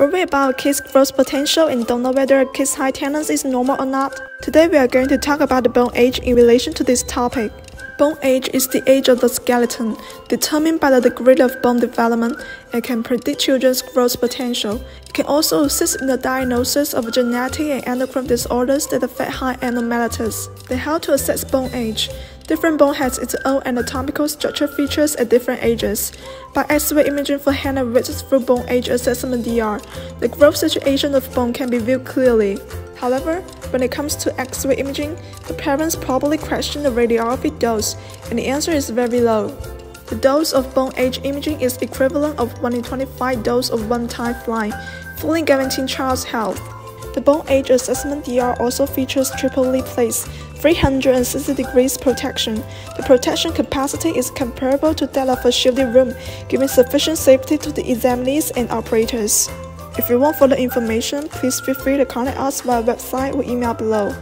Worry about a kid's growth potential and don't know whether a kid's high tendency is normal or not? Today we are going to talk about the bone age in relation to this topic. Bone age is the age of the skeleton, determined by the degree of bone development, and can predict children's growth potential. It can also assist in the diagnosis of genetic and endocrine disorders that affect high abnormalities. Then how to assess bone age? Different bone has its own anatomical structure features at different ages. By X-ray imaging for hand and wrist through bone age assessment DR, the growth situation of bone can be viewed clearly. However, when it comes to X-ray imaging, the parents probably question the radiography dose, and the answer is very low. The dose of bone age imaging is equivalent of 1 in 25 dose of one-time flying, fully guaranteeing child's health. The bone age assessment DR also features triple lead plates, 360 degrees protection. The protection capacity is comparable to that of a shielded room, giving sufficient safety to the examinees and operators. If you want further information, please feel free to contact us via website or email below.